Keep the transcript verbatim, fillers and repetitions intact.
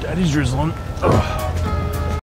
Daddy's drizzling. Ugh.